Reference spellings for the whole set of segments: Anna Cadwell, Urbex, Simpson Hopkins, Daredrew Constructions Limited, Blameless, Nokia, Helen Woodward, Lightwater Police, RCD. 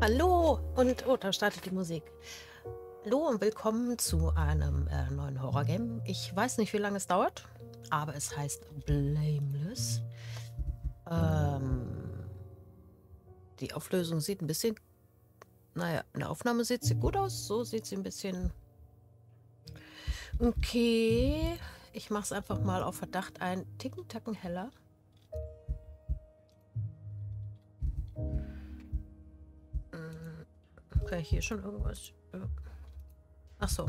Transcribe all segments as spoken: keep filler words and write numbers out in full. Hallo und, oh, da startet die Musik. Hallo und willkommen zu einem äh, neuen Horror-Game. Ich weiß nicht, wie lange es dauert, aber es heißt Blameless. Ähm, die Auflösung sieht ein bisschen, naja, in der Aufnahme sieht sie gut aus, so sieht sie ein bisschen... Okay, ich mache es einfach mal auf Verdacht ein Ticken-Tacken heller. Okay, hier schon irgendwas. Ach so.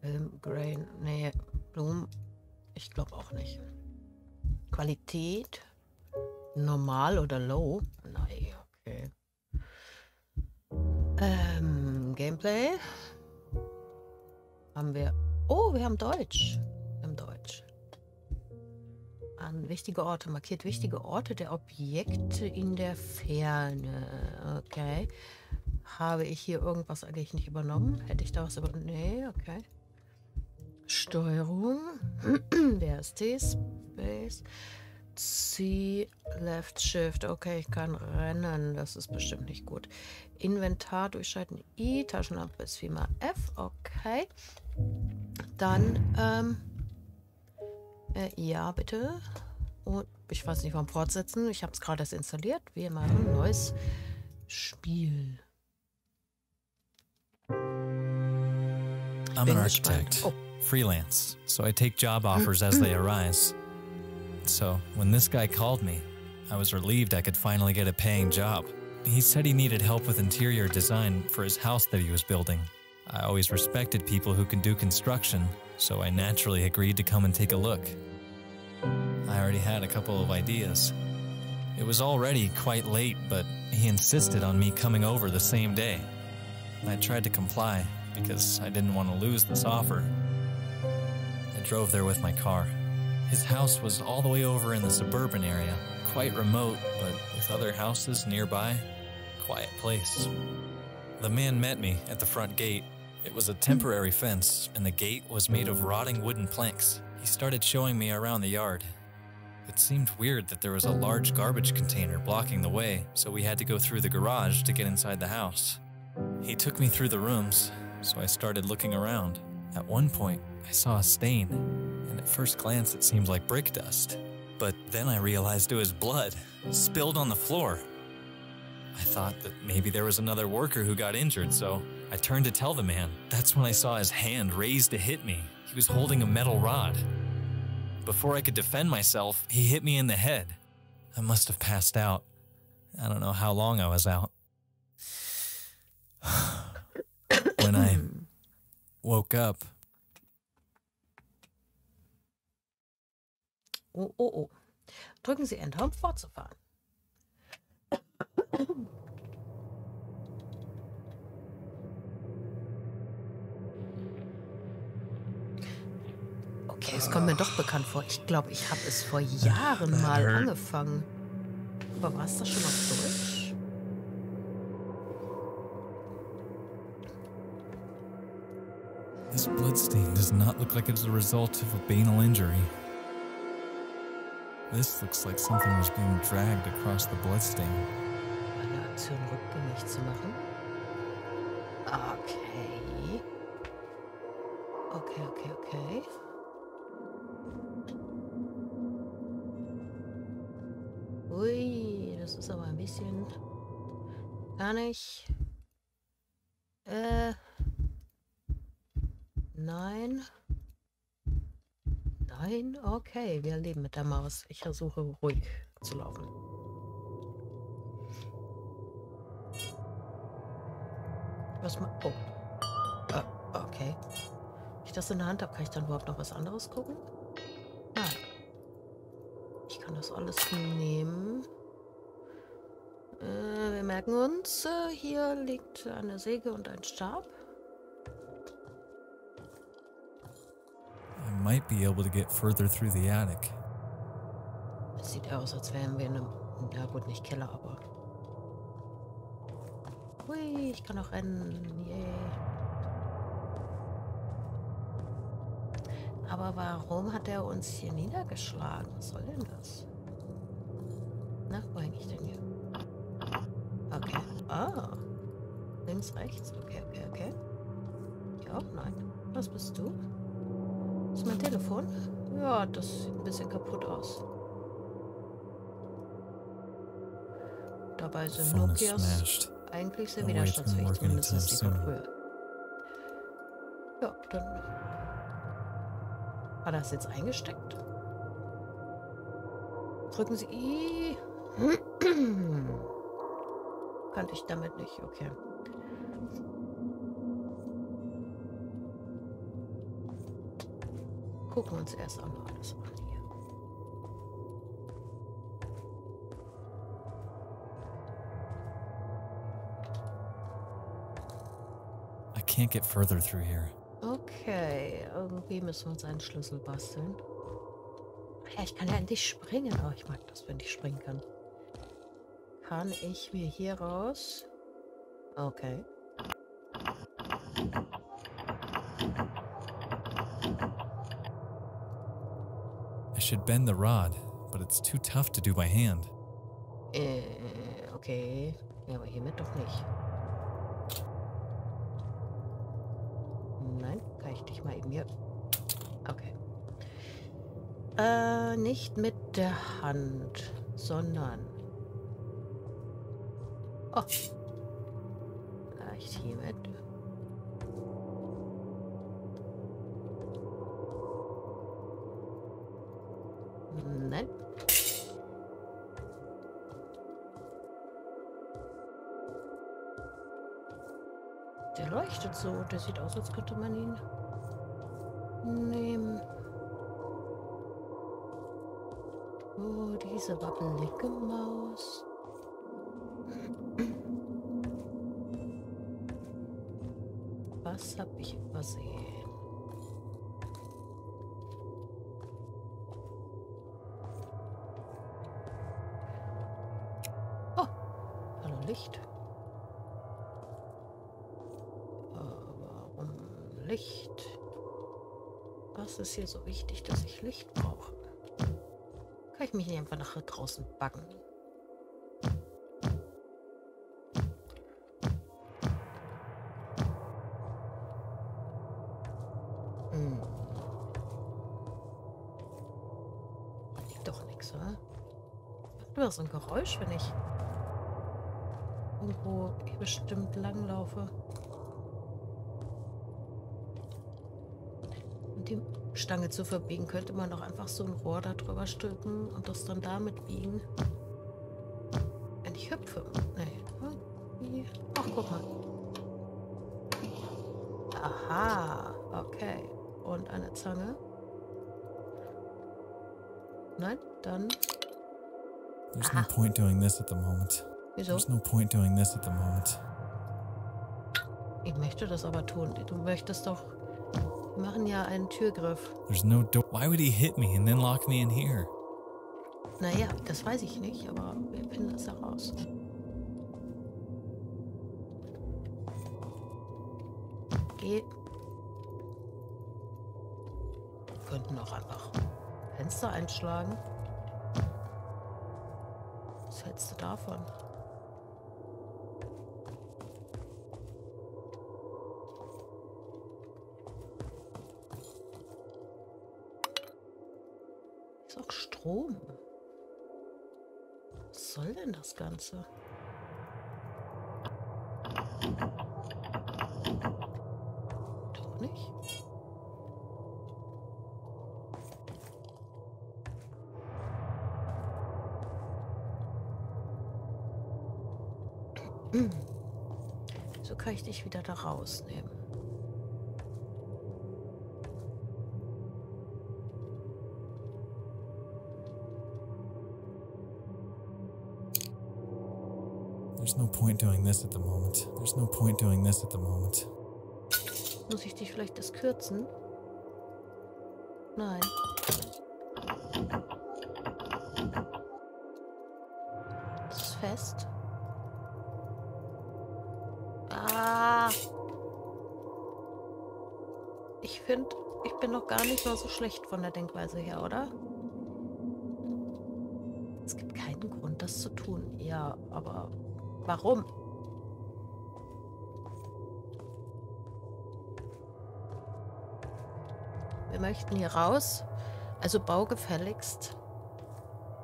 Film, Grain, nee, Blumen. Ich glaube auch nicht. Qualität? Normal oder low? Nein, okay. Ähm, Gameplay? Haben wir... Oh, wir haben Deutsch. Wir haben Deutsch. An wichtige Orte. Markiert wichtige Orte der Objekte in der Ferne. Okay. Habe ich hier irgendwas eigentlich nicht übernommen? Hätte ich da was übernommen? Nee, okay. Steuerung. D S T, Space. C, Left Shift. Okay, ich kann rennen. Das ist bestimmt nicht gut. Inventar durchschalten. I, Taschenlampe ist wie mal F. Okay. Dann, ähm... ja, bitte. Und ich weiß nicht, warum fortsetzen. Ich habe es gerade erst installiert. Wir machen ein neues Spiel. I'm an architect, oh. freelance, so I take job offers as they arise. So when this guy called me, I was relieved I could finally get a paying job. He said he needed help with interior design for his house that he was building. I always respected people who can do construction, so I naturally agreed to come and take a look. I already had a couple of ideas. It was already quite late, but he insisted on me coming over the same day. I tried to comply because I didn't want to lose this offer. I drove there with my car. His house was all the way over in the suburban area, quite remote, but with other houses nearby, quiet place. The man met me at the front gate. It was a temporary fence, and the gate was made of rotting wooden planks. He started showing me around the yard. It seemed weird that there was a large garbage container blocking the way, so we had to go through the garage to get inside the house. He took me through the rooms, so I started looking around. At one point, I saw a stain, and at first glance it seemed like brick dust. But then I realized it was blood, spilled on the floor. I thought that maybe there was another worker who got injured, so I turned to tell the man. That's when I saw his hand raised to hit me. He was holding a metal rod. Before I could defend myself, he hit me in the head. I must have passed out. I don't know how long I was out. When I woke up... Oh, oh, oh. Drücken Sie Enter, um fortzufahren. Okay, es kommt mir doch bekannt vor. Ich glaube, ich habe es vor Jahren mal angefangen. Aber war es das schon auf Deutsch? This bloodstain does not look like it's the result of a banal injury. This looks like something was being dragged across the bloodstain. Eine Aktion rückgängig zu machen. Okay. Okay, okay, okay. Ui, das ist aber ein bisschen... Gar nicht... Äh... Nein... Nein? Okay, wir leben mit der Maus. Ich versuche ruhig zu laufen. Was ma... Oh. Ah, okay. Wenn ich das in der Hand habe, kann ich dann überhaupt noch was anderes gucken? Nein. Ich kann das alles nehmen. Äh, wir merken uns, äh, hier liegt eine Säge und ein Stab. I might be able to get further through the attic. Es sieht aus, als wären wir in einem... Ja gut, nicht Keller, aber... Hui, ich kann auch rennen. Yeah. Aber warum hat er uns hier niedergeschlagen? Was soll denn das? Na, wo häng ich denn hier? Ah. Links, rechts. Okay, okay, okay. Hier auch? Nein. Was bist du? Das ist mein Telefon? Ja, das sieht ein bisschen kaputt aus. Dabei sind Nokias eigentlich sehr widerstandsfähig, zumindest als die von früher. Ja, dann... War das jetzt eingesteckt? Drücken Sie I. Kannte ich damit nicht, okay. Gucken wir uns erst auch noch alles an hier. I can't get further through here. Okay, irgendwie müssen wir uns einen Schlüssel basteln. Ja, ich kann ja endlich springen, aber ich mag das, wenn ich springen kann. Kann ich mir hier raus? Okay. I should bend the rod, but it's too tough to do by hand. Äh, okay. Ja, aber hiermit doch nicht. Nein, kann ich dich mal eben hier... Okay. Äh, nicht mit der Hand, sondern... Oh. Vielleicht hiermit. Nein. Der leuchtet so. Der sieht aus, als könnte man ihn nehmen. Oh, diese wackelige Maus. Was habe ich übersehen? Oh, hallo Licht. Warum Licht? Was ist hier so wichtig, dass ich Licht brauche? Kann ich mich nicht einfach nach draußen backen? So ein Geräusch, wenn ich irgendwo bestimmt langlaufe. Und die Stange zu verbiegen, könnte man doch einfach so ein Rohr da drüber stülpen und das dann damit biegen. Wenn ich hüpfe. Nee. Ach, guck mal. Aha. Okay. Und eine Zange. Nein, dann... There's no point doing this at the moment. Wieso? There's no point doing this at the moment. Ich möchte das aber tun. Du möchtest doch. Wir machen ja einen Türgriff. There's no door. Why would he hit me and then lock me in here? Naja, das weiß ich nicht, aber wir finden das heraus. Geh. Wir könnten auch einfach Fenster einschlagen. Was hältst du davon? Ist auch Strom. Was soll denn das Ganze? Doch nicht. So kann ich dich wieder da rausnehmen. There's no point doing this at the moment. There's no point doing this at the moment. Muss ich dich vielleicht das kürzen? Nein. Das ist fest. Ich finde, ich bin noch gar nicht mal so schlecht von der Denkweise her, oder? Es gibt keinen Grund, das zu tun. Ja, aber warum? Wir möchten hier raus. Also bau gefälligst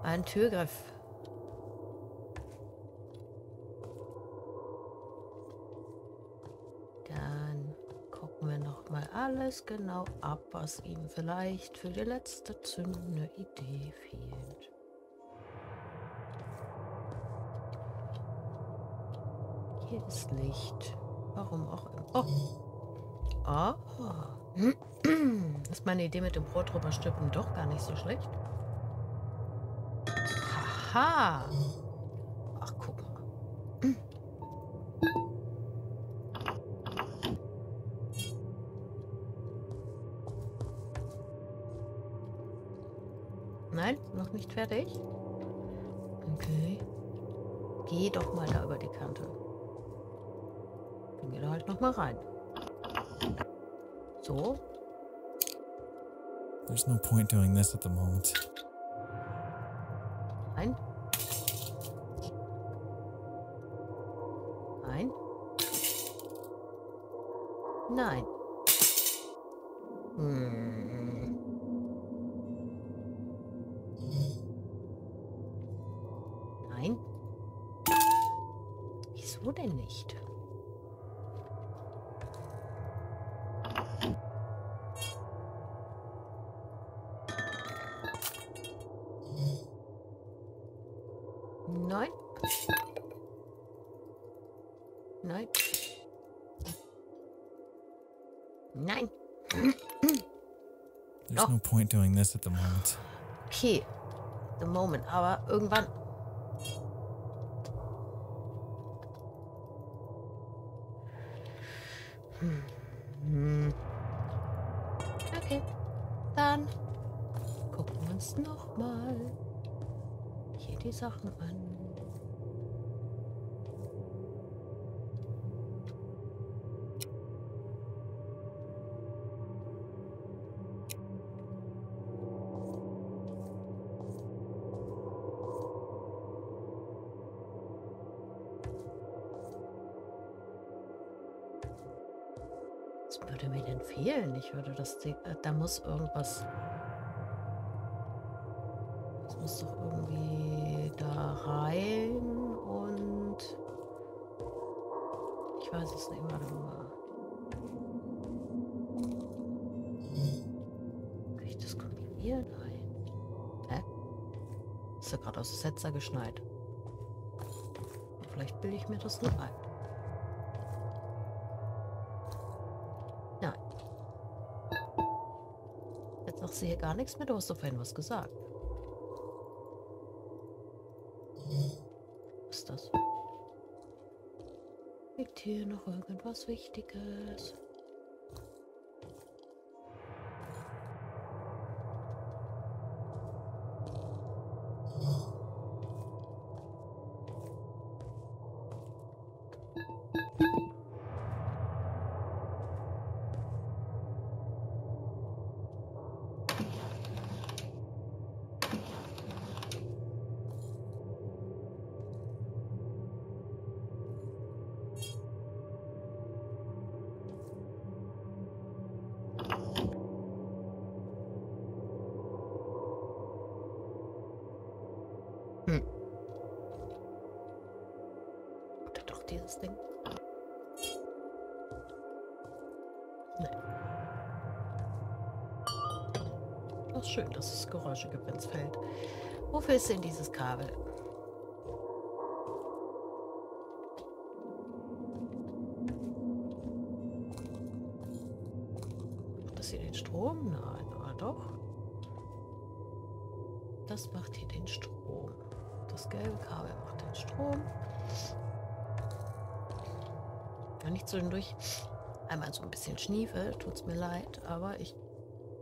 einen Türgriff. Dann gucken wir nochmal alles genau ab, was ihm vielleicht für die letzte zündende Idee fehlt. Hier ist Licht. Warum auch immer. Oh. Oh. Ist meine Idee mit dem Brot drüber stülpen doch gar nicht so schlecht. Haha. Ach, guck mal. Nein, noch nicht fertig. Okay. Geh doch mal da über die Kante. Dann geh da halt nochmal rein. So. There's no point doing this at the moment. Nein. Nein. Nein. Hm. Nein. Wieso denn nicht? Nein. Nein. There's no point doing this at the moment. Okay. The moment, aber irgendwann. Hm. Okay. Dann gucken wir uns nochmal hier die Sachen an. Was würde mir denn fehlen? Ich würde das Ding... Da muss irgendwas... Das muss doch irgendwie da rein und... Ich weiß es nicht mehr. Kann ich das kombinieren? Nein. Hä? Ist ja gerade aus dem Setzer geschneit. Vielleicht bilde ich mir das nur ein. Ich sehe gar nichts mehr, du hast doch vorhin was gesagt. Was ist das? Liegt hier noch irgendwas Wichtiges? Dieses Ding. Nein. Ach schön, dass es Geräusche gibt, wenn es fällt. Wofür ist denn dieses Kabel? Macht das hier den Strom? Nein, aber doch. Das macht hier den Strom. Das gelbe Kabel macht den Strom. Wenn ich zwischendurch einmal so ein bisschen schniefe, tut's mir leid, aber ich...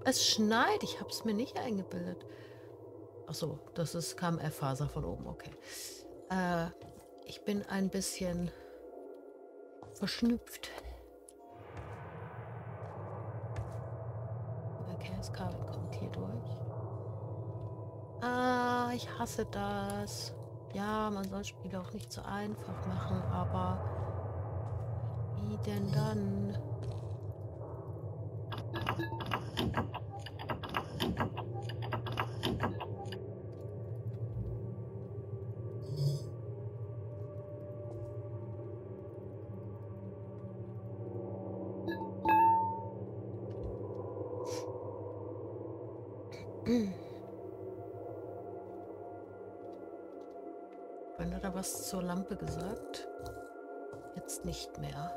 Es schneit, ich hab's mir nicht eingebildet. Ach so, das ist K M F-Faser von oben, okay. Äh, ich bin ein bisschen verschnüpft. Okay, das Kabel kommt hier durch. Ah, ich hasse das. Ja, man soll Spiele auch nicht so einfach machen, aber... Wie denn dann? Weil hat er was zur Lampe gesagt? Jetzt nicht mehr.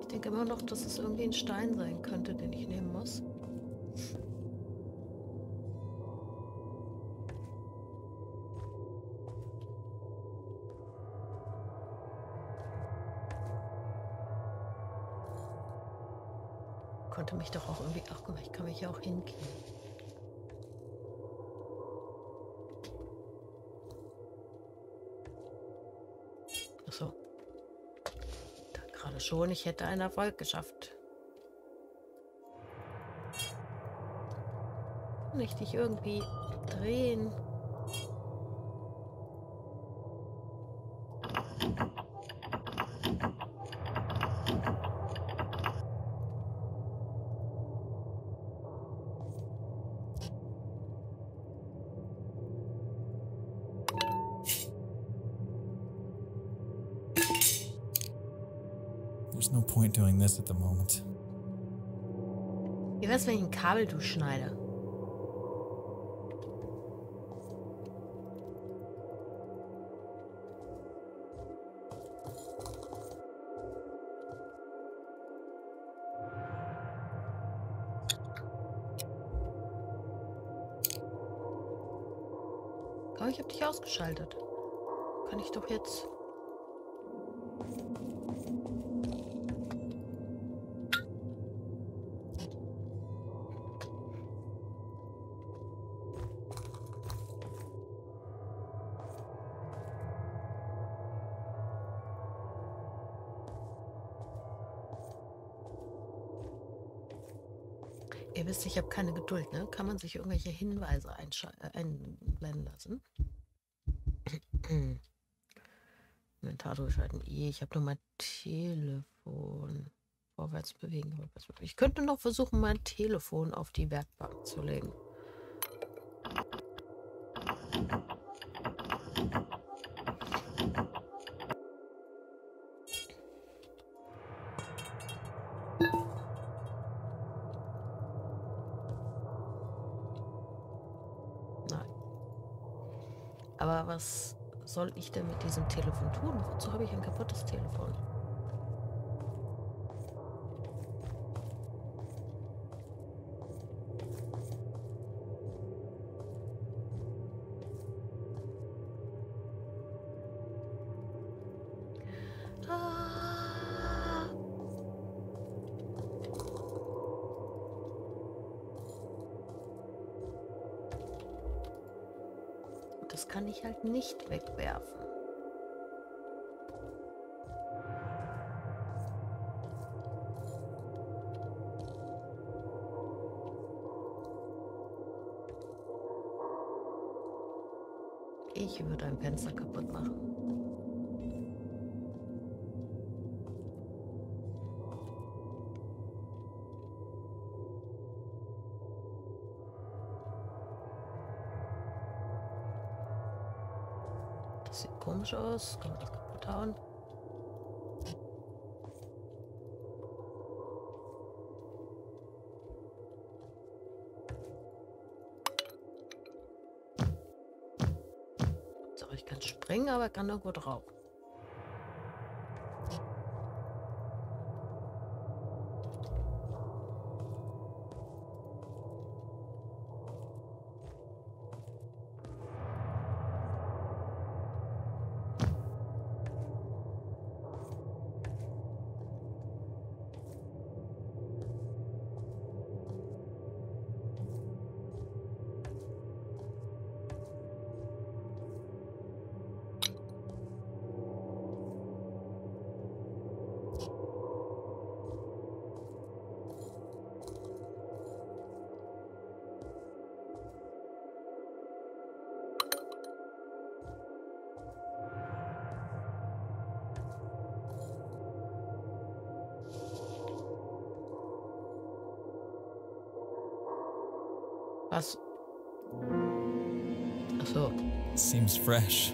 Ich denke immer noch, dass es irgendwie ein Stein sein könnte, den ich nehmen muss. Konnte mich doch auch irgendwie... Ach guck mal, ich kann mich ja auch hinknien. Achso. Da gerade schon, ich hätte einen Erfolg geschafft. Kann ich dich irgendwie drehen? Wie wär's, wenn ich ein Kabel durchschneide? Oh, ich hab dich ausgeschaltet. Kann ich doch jetzt... Ihr wisst, ich habe keine Geduld, ne? Kann man sich irgendwelche Hinweise äh, einblenden lassen? Inventar durchschalten. Ich habe nur mein Telefon. Vorwärts bewegen, vorwärts bewegen. Ich könnte noch versuchen, mein Telefon auf die Werkbank zu legen. Was soll ich denn mit diesem Telefon tun? Wozu habe ich ein kaputtes Telefon? Das kann ich halt nicht wegwerfen. Ich würde ein Fenster kaputt machen. Komisch aus, kann man das kaputt hauen. So, ich kann springen, aber kann irgendwo drauf. Achso. Seems fresh.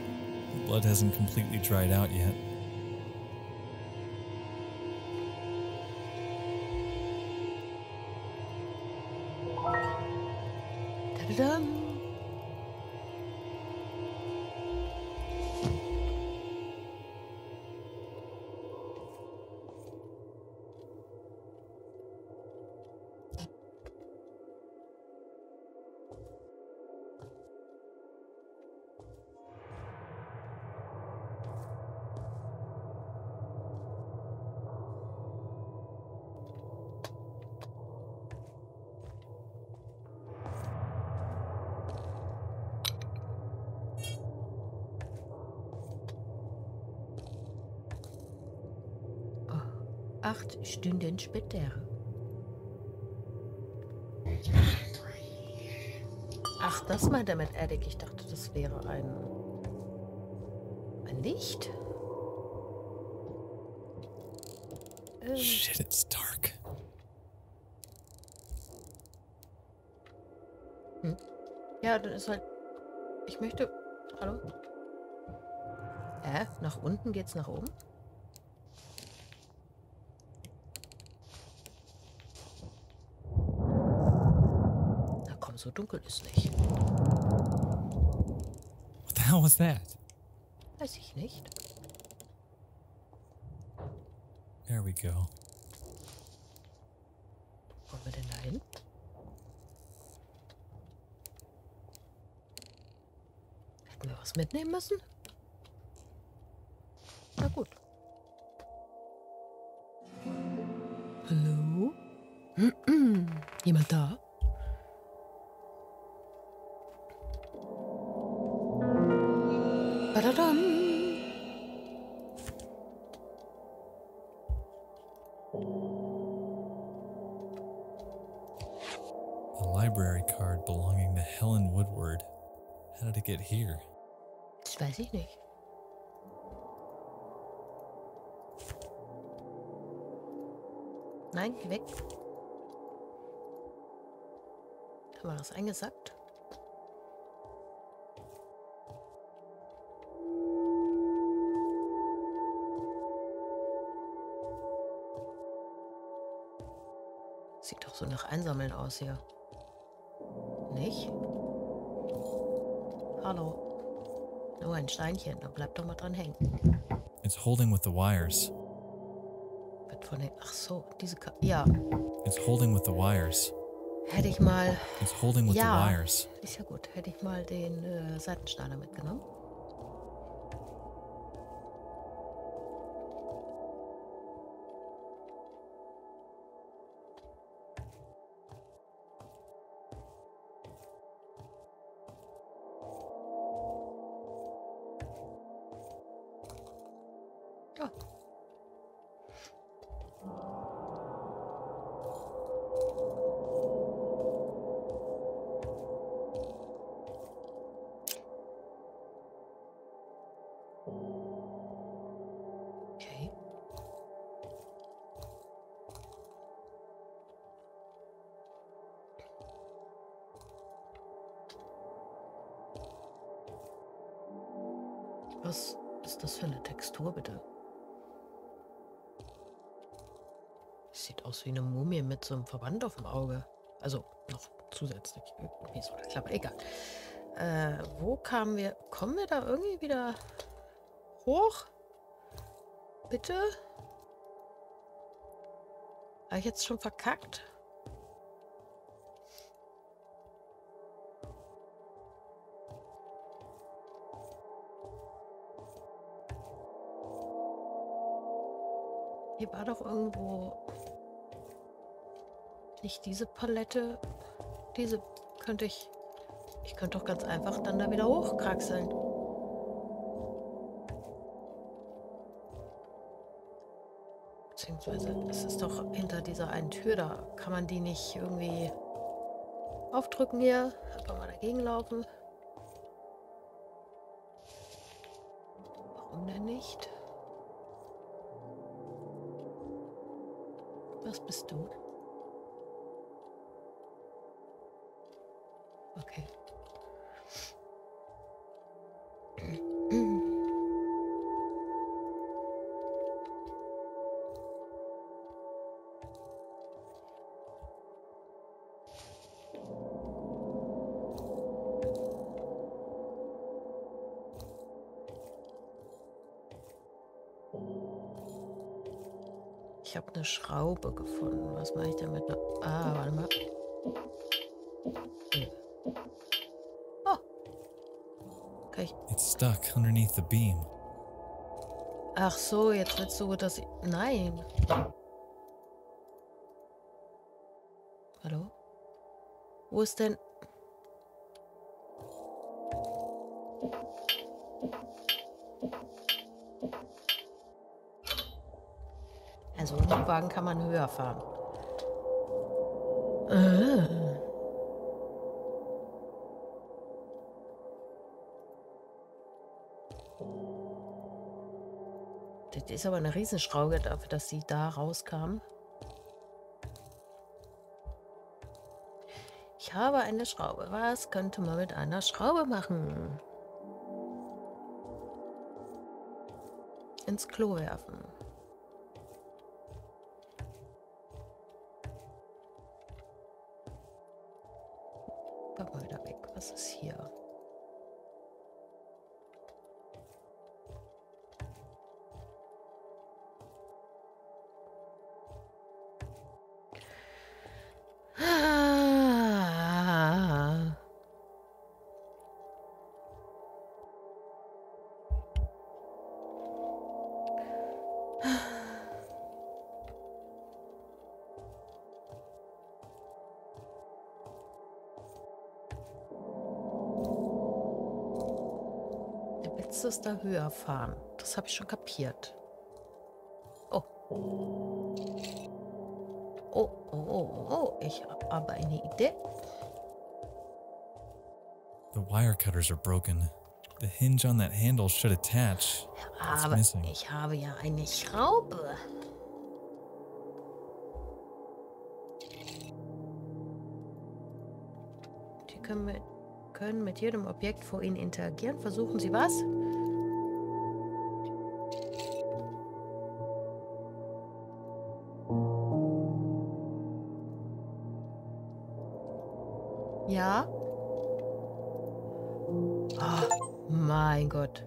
Blood hasn't completely dried out yet. Da-da-dum. Acht Stunden später. Ach, das meint er mit Attic. Ich dachte, das wäre ein, ein Licht. Äh. Shit, it's dark. Hm. Ja, dann ist halt... Ich möchte... Hallo? Äh, nach unten geht's nach oben? So dunkel ist nicht. What the hell was that? Weiß ich nicht. There we go. Wollen wir denn da hin? Hätten wir was mitnehmen müssen? Na gut. Hallo? Jemand da? A library card belonging to Helen Woodward. How did it get here? Das weiß ich nicht. Nein, geh weg. Haben wir das eingesackt? Sieht doch so nach Einsammeln aus hier. Nicht? Hallo. Nur ein Steinchen, da bleibt doch mal dran hängen. It's holding with the wires. Wird von den... Ach so, diese... Ka ja. It's holding with the wires. Hätte ich mal... It's holding with ja, the wires. Ist ja gut. Hätte ich mal den äh, Seitenschneider mitgenommen. Was ist das für eine Textur, bitte? Das sieht aus wie eine Mumie mit so einem Verband auf dem Auge. Also noch zusätzlich. Irgendwie so eine Klappe. Egal. Äh, wo kamen wir? Kommen wir da irgendwie wieder hoch? Bitte? Habe ich jetzt schon verkackt? Hier war doch irgendwo nicht diese Palette. Diese könnte ich... Ich könnte doch ganz einfach dann da wieder hochkraxeln. Beziehungsweise, es ist doch hinter dieser einen Tür da. Kann man die nicht irgendwie aufdrücken hier? Einfach mal dagegen laufen. Warum denn nicht? Was bist du? Okay. Ich habe eine Schraube gefunden. Was mache ich damit noch? Ah, warte mal. Oh. Kann ich? It's stuck underneath the beam. Ach so, jetzt wird so, dass ich... Nein. Hallo? Wo ist denn... Also mit dem Wagen kann man höher fahren. Äh. Das ist aber eine Riesenschraube dafür, dass sie da rauskam. Ich habe eine Schraube. Was könnte man mit einer Schraube machen? Ins Klo werfen. Pack mal wieder weg. Was ist hier? Es da höher fahren. Das habe ich schon kapiert. Oh. Oh, oh, oh, oh. Ich habe aber eine Idee. The wire cutters are broken. The hinge on that handle should attach. Aber ich habe ja eine Schraube. Die können wir können mit jedem Objekt vor ihnen interagieren. Versuchen Sie was? Ja? Oh, mein Gott.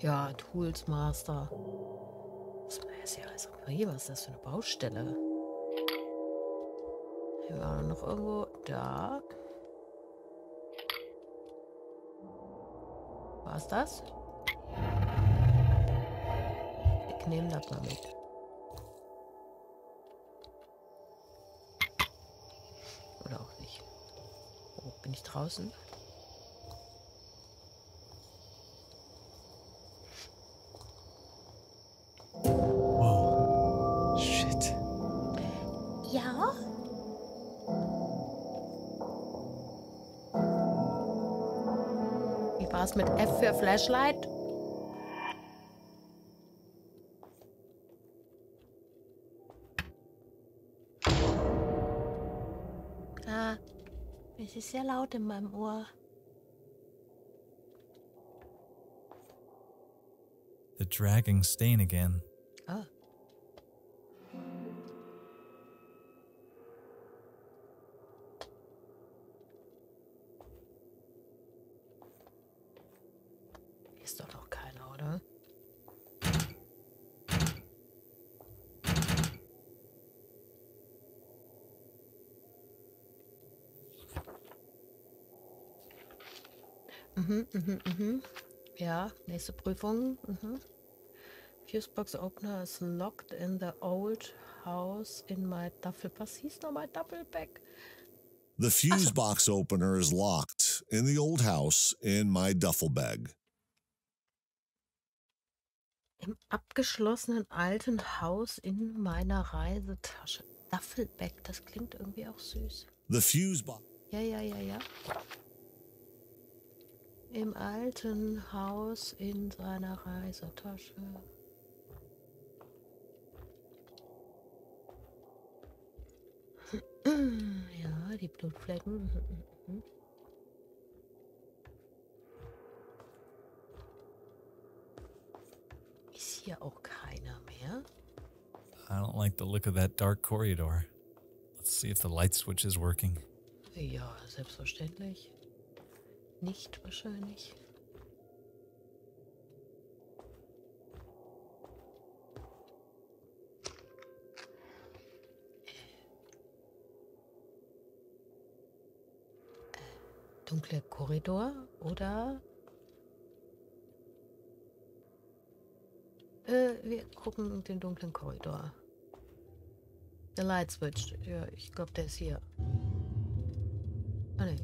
Ja, Tools Master. Was ist hier alles? Was ist das für eine Baustelle? Hier war noch irgendwo. Da. War es das? Ich nehme das mal mit. Oder auch nicht. Oh, bin ich draußen? Wow. Shit. Ja? Was mit F für Flashlight? Ah, es ist sehr laut in meinem Ohr. The dragging stain again. Ah. Mhm, mhm, mhm. Ja, nächste Prüfung. Mhm. Fusebox opener is locked in the old house in my duffel. Was hieß noch mal duffel bag? The fuse box opener is locked in the old house in my duffel bag. Im abgeschlossenen alten Haus in meiner Reisetasche. Duffelbag, das klingt irgendwie auch süß. The fuse box. Ja, ja, ja, ja. Im alten Haus in seiner Reisetasche. Ja, die Blutflecken. Ist hier auch keiner mehr? I don't like the look of that dark corridor. Let's see if the light switch is working. Ja, selbstverständlich. Nicht wahrscheinlich. dunkle Korridor oder... Äh, wir gucken den dunklen Korridor. Der Light Switch. Ja, ich glaube, der ist hier. Ah, ne.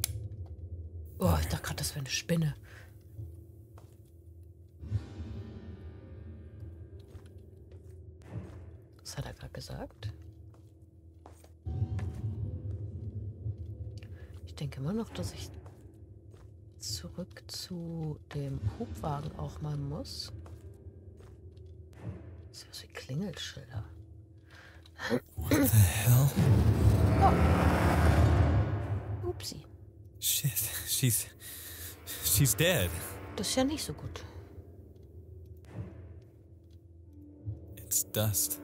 Oh, ich dachte gerade, das wäre eine Spinne. Was hat er gerade gesagt? Ich denke immer noch, dass ich zurück zu dem Hubwagen auch mal muss. Das ist ja so wie Klingelschilder. What the hell? Oh. Upsi. Shit, she's... she's dead. Das ist ja nicht so gut. It's dust.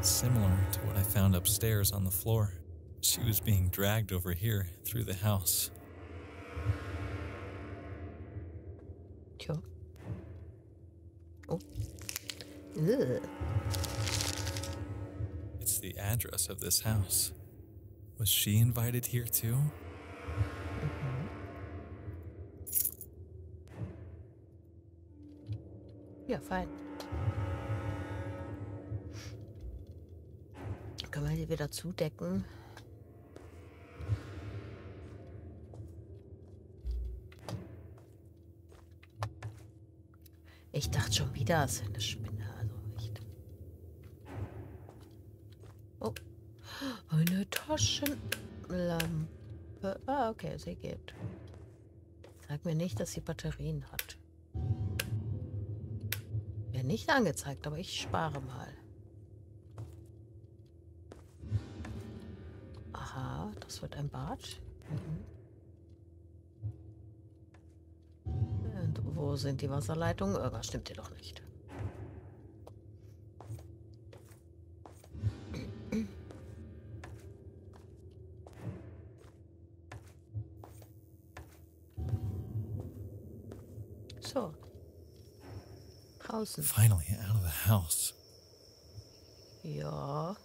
Similar to what I found upstairs on the floor. She was being dragged over here through the house. Tja. Oh. Ugh. It's the address of this house. Was she invited here too? Mhm. Ja, fein. Können wir die wieder zudecken? Ich dachte schon wieder, es ist eine Spinne, also nicht. Oh, eine Taschenlampe. Ah, okay, sie geht. Sag mir nicht, dass sie Batterien hat. Wäre nicht angezeigt, aber ich spare mal. Aha, das wird ein Bad. Mhm. Wo sind die Wasserleitungen? Irgendwas stimmt hier doch nicht. So. Draußen. Finally out of the house. Ja.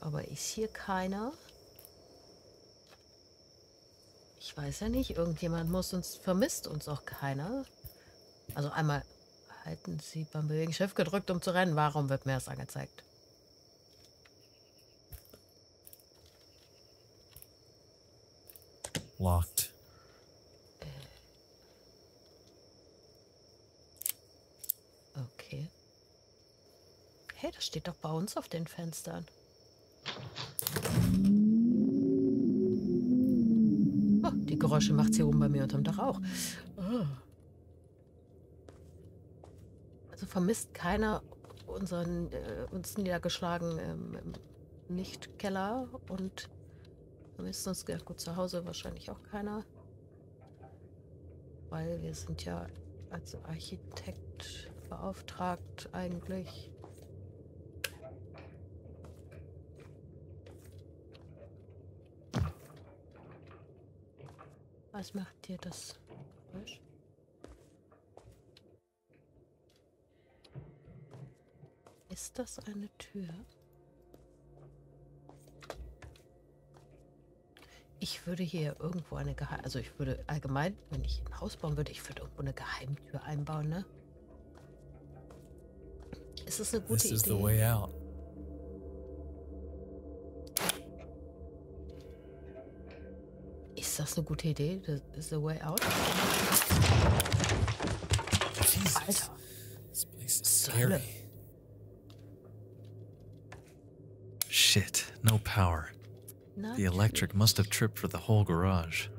Aber ist hier keiner? Ich weiß ja nicht, irgendjemand muss uns, vermisst uns auch keiner. Also einmal halten Sie beim Bewegen Shift gedrückt, um zu rennen. Warum wird mir das angezeigt? Locked. Äh. Okay. Hey, das steht doch bei uns auf den Fenstern. Die Geräusche macht es hier oben bei mir unterm Dach auch. Oh. Also vermisst keiner unseren äh, uns niedergeschlagenen ähm, Nicht-Keller und vermisst uns ja gut zu Hause wahrscheinlich auch keiner. Weil wir sind ja als Architekt beauftragt eigentlich. Was macht dir das? Ist das eine Tür? Ich würde hier irgendwo eine Geheim... Also ich würde allgemein, wenn ich ein Haus bauen würde, ich würde irgendwo eine Geheimtür einbauen, ne? Ist das eine gute Idee? This is the way out. Ist das eine gute Idee? Das ist the way out. Jesus. Alter. This place is scary. Shit, no power. Natürlich. The electric must have tripped for the whole garage.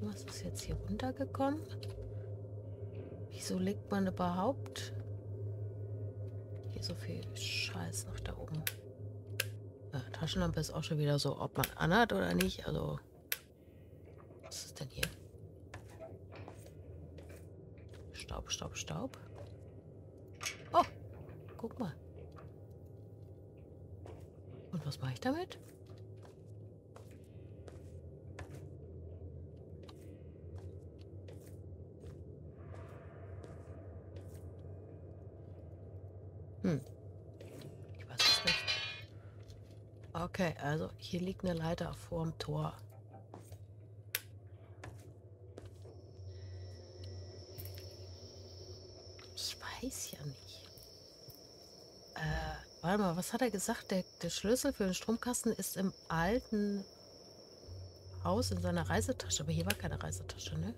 Was ist jetzt hier runtergekommen? Wieso legt man überhaupt hier so viel Scheiß nach da oben? Ja, Taschenlampe ist auch schon wieder so, ob man anhat oder nicht. Also, was ist denn hier? Staub, Staub, Staub. Oh, guck mal. Und was mache ich damit? Hm. Okay, also hier liegt eine Leiter vorm Tor. Ich weiß ja nicht. Äh, warte mal, was hat er gesagt? Der, der Schlüssel für den Stromkasten ist im alten Haus in seiner Reisetasche. Aber hier war keine Reisetasche, ne?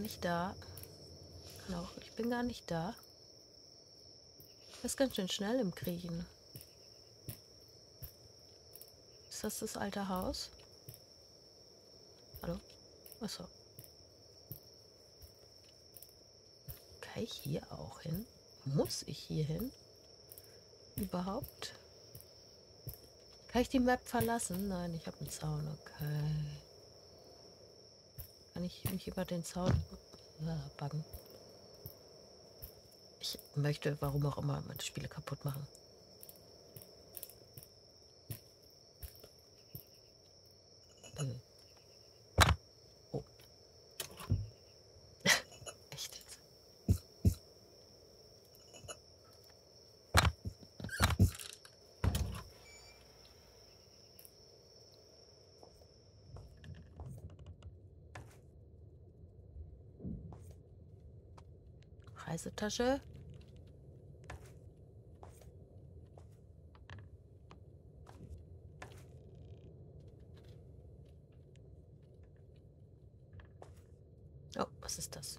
Nicht da. Genau, ich bin gar nicht da. Das ist ganz schön schnell im Kriechen. Ist das das alte Haus? Hallo? Achso. Kann ich hier auch hin? Muss ich hier hin? Überhaupt? Kann ich die Map verlassen? Nein, ich habe einen Zaun. Okay. Kann ich mich über den Zaun backen? Ich möchte, warum auch immer, meine Spiele kaputt machen. Hm. Oh. Echt jetzt? Reisetasche. Oh, was ist das?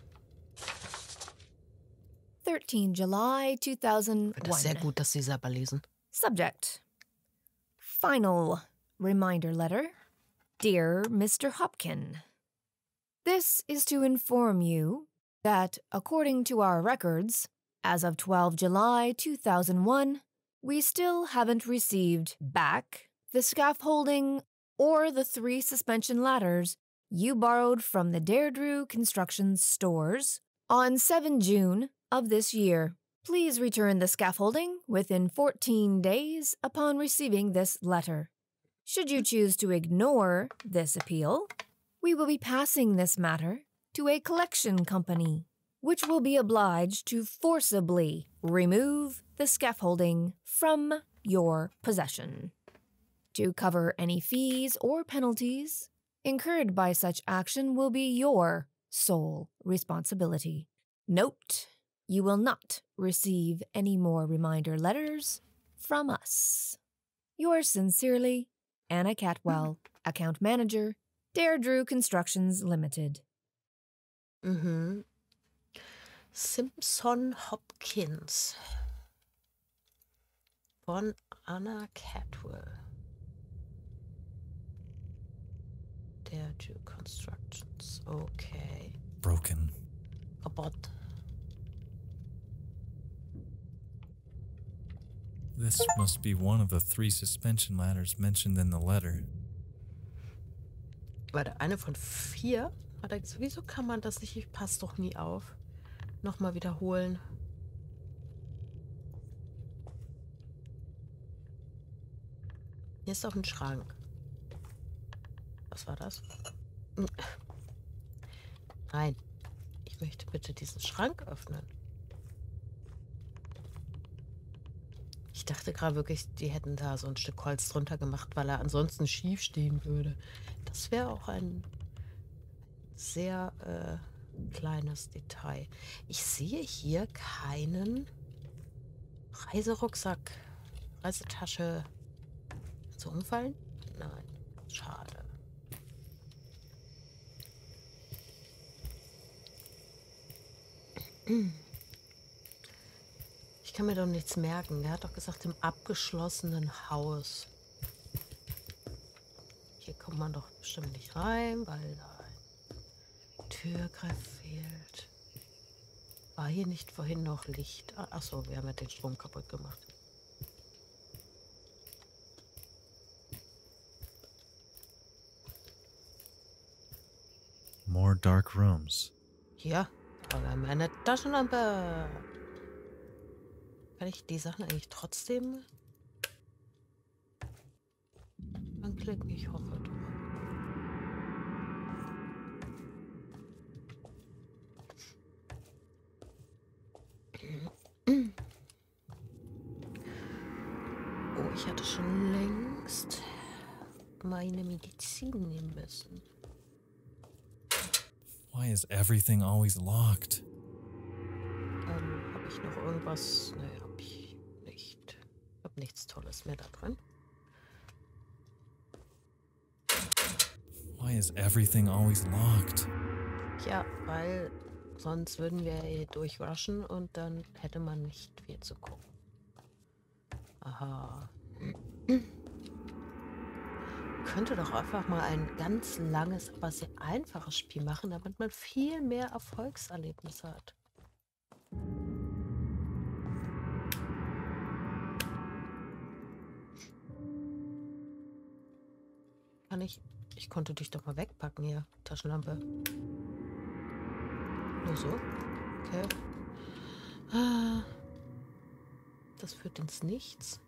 thirteenth July two thousand one. Ich finde das sehr gut, dass Sie selber lesen. Subject. Final reminder letter. Dear Mister Hopkins, this is to inform you that, according to our records, as of twelfth July two thousand one, we still haven't received back the scaffolding or the three suspension ladders you borrowed from the Daredrew Constructions stores on seventh June of this year. Please return the scaffolding within fourteen days upon receiving this letter. Should you choose to ignore this appeal, we will be passing this matter to a collection company, which will be obliged to forcibly remove the scaffolding from your possession. To cover any fees or penalties incurred by such action will be your sole responsibility. Note, you will not receive any more reminder letters from us. Yours sincerely, Anna Cadwell, Account Manager, Daredrew Constructions Limited. Mhm. Simpson Hopkins von Anna Cadwell, Daredrew Constructions. Okay. Broken. Kaputt. This must be one of the three suspension ladders mentioned in the letter. Warte, eine von vier? Wieso kann man das nicht? Ich passe doch nie auf. Nochmal wiederholen. Hier ist doch ein Schrank. Was war das? Nein. Ich möchte bitte diesen Schrank öffnen. Ich dachte gerade wirklich, die hätten da so ein Stück Holz drunter gemacht, weil er ansonsten schief stehen würde. Das wäre auch ein sehr äh, kleines Detail. Ich sehe hier keinen Reiserucksack, Reisetasche. Zu umfallen? Nein, schade. Ich kann mir doch nichts merken. Er hat doch gesagt, im abgeschlossenen Haus. Hier kommt man doch bestimmt nicht rein, weil da Türgriff fehlt. War hier nicht vorhin noch Licht? Achso, wir haben ja den Strom kaputt gemacht. More dark rooms. Ja, aber wir haben eine Taschenlampe. Kann ich die Sachen eigentlich trotzdem anklicken? Ich hoffe doch. Oh, ich hatte schon längst meine Medizin nehmen müssen. Why is everything always locked? Ähm, hab ich noch irgendwas? Naja, nee, hab ich nicht. Hab nichts Tolles mehr da drin. Why is everything always locked? Ja, weil sonst würden wir eh durchrushen und dann hätte man nicht viel zu gucken. Aha. Könnte doch einfach mal ein ganz langes, aber sehr einfaches Spiel machen, damit man viel mehr Erfolgserlebnis hat. Kann ich... Ich konnte dich doch mal wegpacken hier, Taschenlampe. Nur so? Okay. Ah, das führt ins Nichts.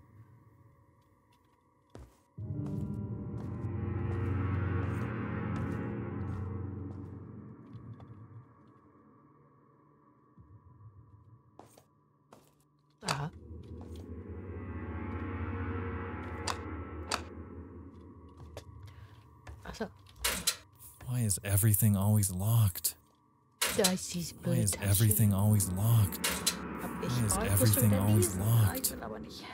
Why is everything always locked? Da ist diese blöde Why is Tasche. Everything always locked? Hab ich Why is everything always locked? Ah, aber nicht.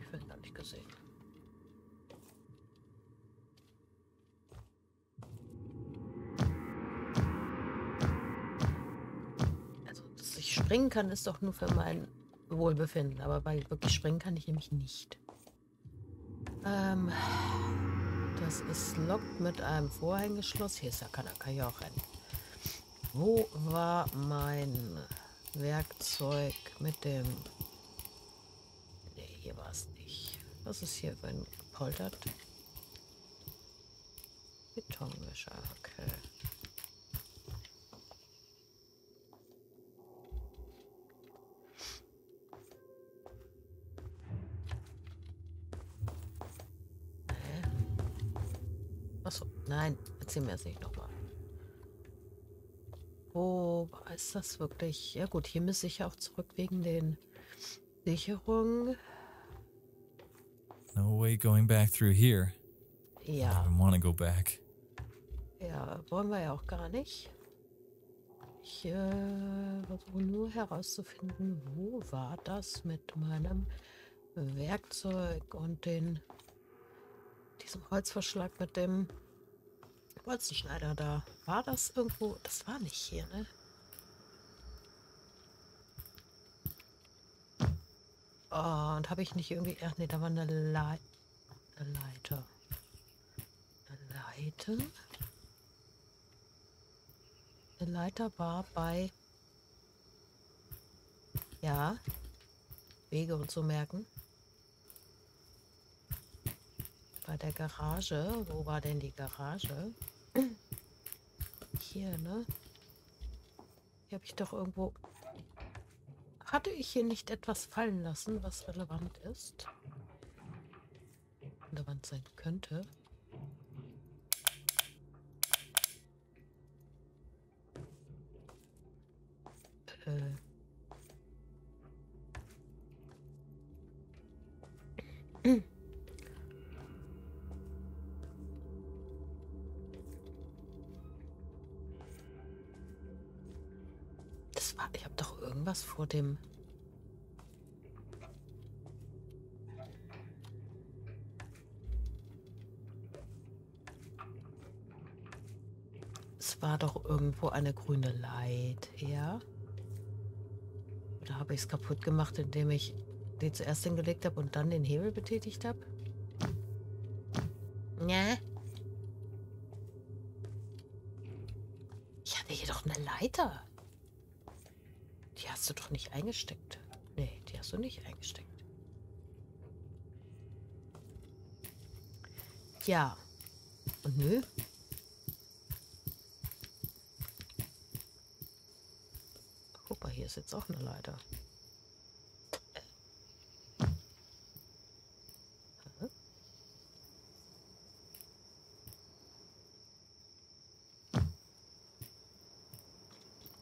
Ich werde gar nicht gesehen. Springen kann ist doch nur für mein Wohlbefinden, aber weil wirklich springen kann ich nämlich nicht. Ähm, das ist locked mit einem Vorhängeschloss. Hier ist ja keiner, kann ich auch rennen. Wo war mein Werkzeug mit dem... Ne, hier war es nicht. Was ist hier, wenn gepoltert? Betonmischer, okay. Nein, erzähl mir das nicht nochmal. Wo ist das wirklich? Ja gut, hier müsste ich ja auch zurück wegen den Sicherungen. No way going back through here. Ja. I don't wanna go back. Ja, wollen wir ja auch gar nicht. Ich äh, versuche nur herauszufinden, wo war das mit meinem Werkzeug und den diesem Holzverschlag mit dem Holzenschneider da. War das irgendwo? Das war nicht hier, ne? Oh, und habe ich nicht irgendwie... Ach ne, da war eine, Le eine Leiter. Eine Leiter? Eine Leiter war bei... Ja. Wege und so merken. Bei der Garage. Wo war denn die Garage? Hier, ne? Hier habe ich doch irgendwo... Hatte ich hier nicht etwas fallen lassen, was relevant ist? Relevant sein könnte. Äh... Ich habe doch irgendwas vor dem... Es war doch irgendwo eine grüne Leiter. Oder habe ich es kaputt gemacht, indem ich den zuerst hingelegt habe und dann den Hebel betätigt habe? Ne? Ich hatte hier doch eine Leiter. Die hast du doch nicht eingesteckt. Nee, die hast du nicht eingesteckt. Ja, Nö. Guck mal, hier ist jetzt auch eine Leiter.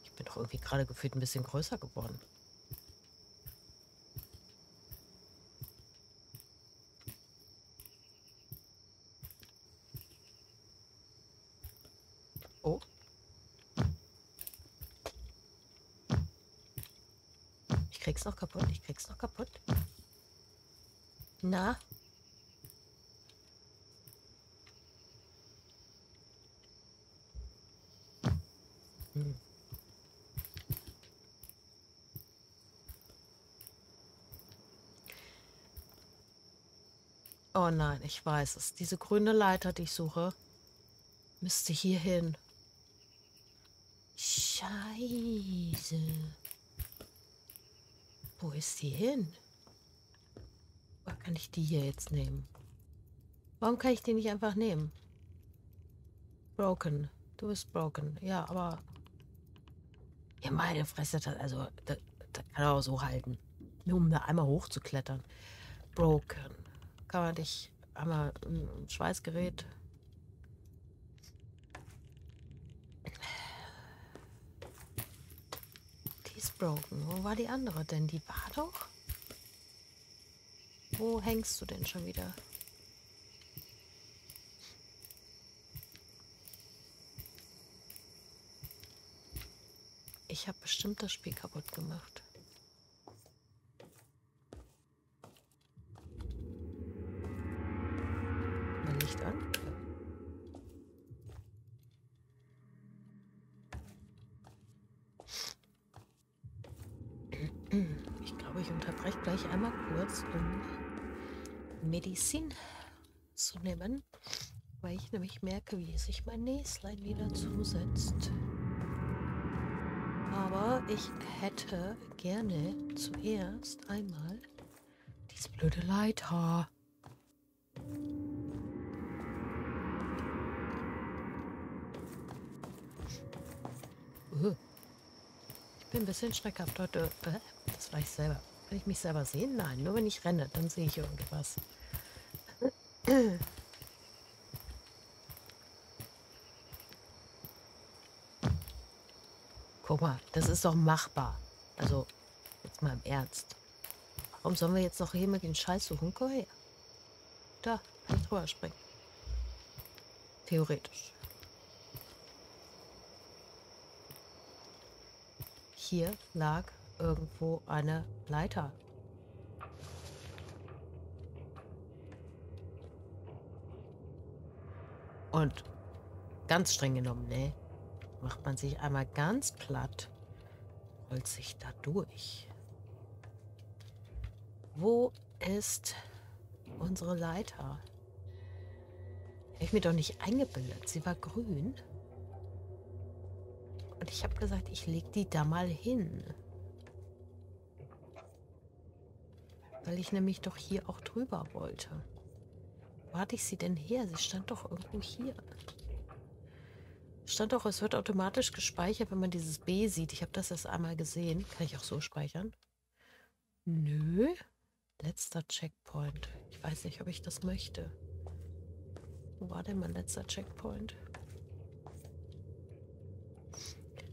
Ich bin doch irgendwie gerade gefühlt ein bisschen größer geworden. Noch kaputt, ich krieg's noch kaputt. Na? Hm. Oh nein, ich weiß es. Diese grüne Leiter, die ich suche, müsste hier hin. Scheiße. Wo ist die hin? Warum kann ich die hier jetzt nehmen? Warum kann ich die nicht einfach nehmen? Broken. Du bist broken. Ja, aber... Ja, meine Fresse, das, also, das, das kann er auch so halten. Nur um da einmal hochzuklettern. Broken. Kann man nicht einmal ein Schweißgerät... Broken. Wo war die andere denn? Die war doch? Wo hängst du denn schon wieder? Ich habe bestimmt das Spiel kaputt gemacht. Mal Licht an. Gleich einmal kurz, um Medizin zu nehmen, weil ich nämlich merke, wie sich mein Näslein wieder zusetzt. Aber ich hätte gerne zuerst einmal diese blöde Leiter. Ich bin ein bisschen schreckhaft heute. Das war ich selber. Kann ich mich selber sehen? Nein, nur wenn ich renne, dann sehe ich irgendwas. Guck mal, das ist doch machbar. Also, jetzt mal im Ernst. Warum sollen wir jetzt noch hier mit den Scheiß suchen? Komm her. Da, kann ich drüber springen. Theoretisch. Hier lag irgendwo eine Leiter. Und ganz streng genommen, ne? Macht man sich einmal ganz platt, rollt sich da durch. Wo ist unsere Leiter? Habe ich mir doch nicht eingebildet. Sie war grün. Und ich habe gesagt, ich lege die da mal hin. Weil ich nämlich doch hier auch drüber wollte. Wo hatte ich sie denn her? Sie stand doch irgendwo hier. Stand doch, es wird automatisch gespeichert, wenn man dieses B sieht. Ich habe das erst einmal gesehen. Kann ich auch so speichern? Nö. Letzter Checkpoint. Ich weiß nicht, ob ich das möchte. Wo war denn mein letzter Checkpoint?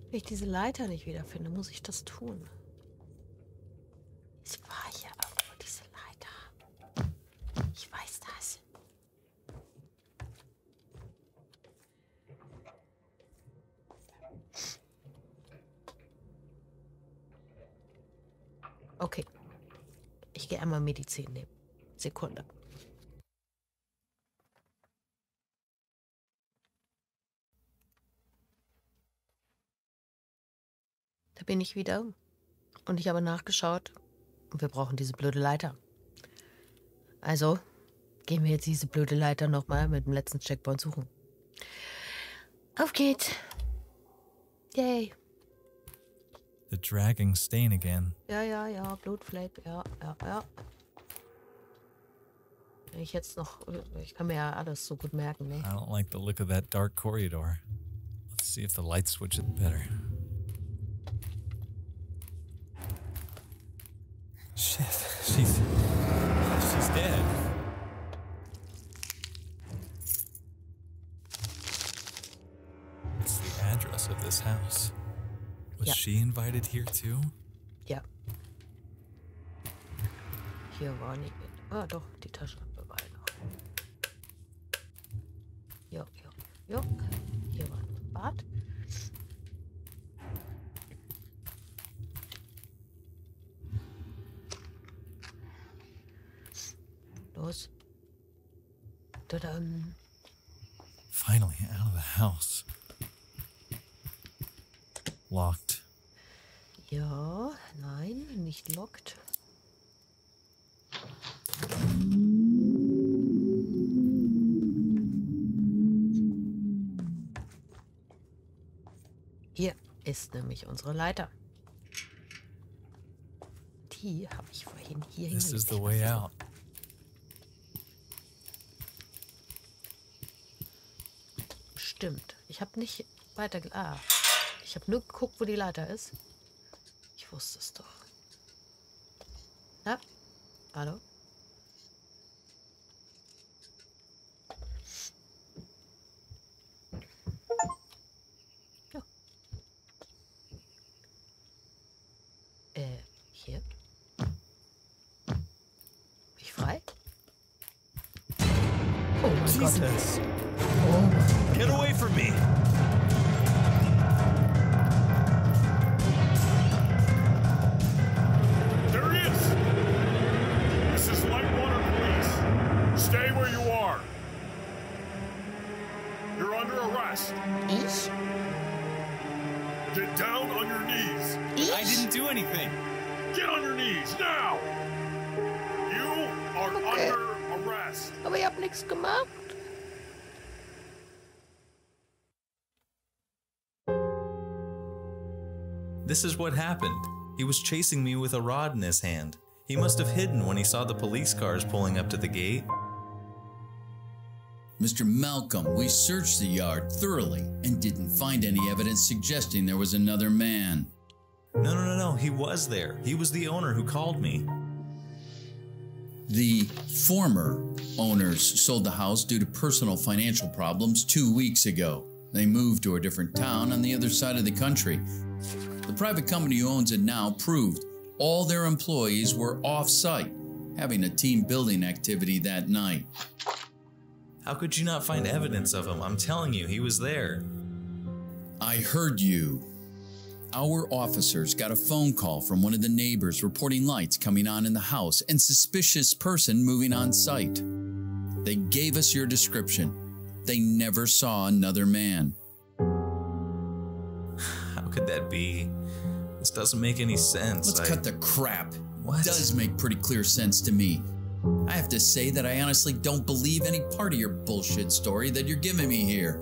Wenn ich diese Leiter nicht wiederfinde, muss ich das tun. Ich war ja. Ich weiß das. Okay. Ich gehe einmal Medizin nehmen. Sekunde. Da bin ich wieder. Und ich habe nachgeschaut. Und wir brauchen diese blöde Leiter. Also gehen wir jetzt diese blöde Leiter nochmal mit dem letzten Checkpoint suchen. Auf geht's. Yay. The dragging stain again. Ja, ja, ja, Blutfleck, ja, ja, ja. Wenn ich jetzt noch, ich kann mir ja alles so gut merken, ne? I don't like the look of that dark corridor. Let's see if the light switch it better. Shit, she's she's dead. It's the address of this house. Was yep. she invited here too? Ja. Hier war nicht. Ah, doch, die Taschenlampe war noch. Jo, jo, jo. Hier war ein Bad. Los. Tadam. Finally out of the house. Locked. Ja, nein, nicht locked. Hier ist nämlich unsere Leiter. Die habe ich vorhin hier hingelegt. This is the way out. Stimmt. Ich habe nicht weiter... Ah, ich habe nur geguckt, wo die Leiter ist. Ich wusste es doch. Na? Hallo? This is what happened. He was chasing me with a rod in his hand. He must have hidden when he saw the police cars pulling up to the gate. Mister Malcolm, we searched the yard thoroughly and didn't find any evidence suggesting there was another man. No, no, no, no. He was there. He was the owner who called me. The former owners sold the house due to personal financial problems two weeks ago. They moved to a different town on the other side of the country. The private company who owns it now proved all their employees were off-site, having a team-building activity that night. How could you not find evidence of him? I'm telling you, he was there. I heard you. Our officers got a phone call from one of the neighbors reporting lights coming on in the house and suspicious person moving on site. They gave us your description. They never saw another man. Could that be? This doesn't make any sense. Let's I... cut the crap. What? It does make pretty clear sense to me. I have to say that I honestly don't believe any part of your bullshit story that you're giving me here.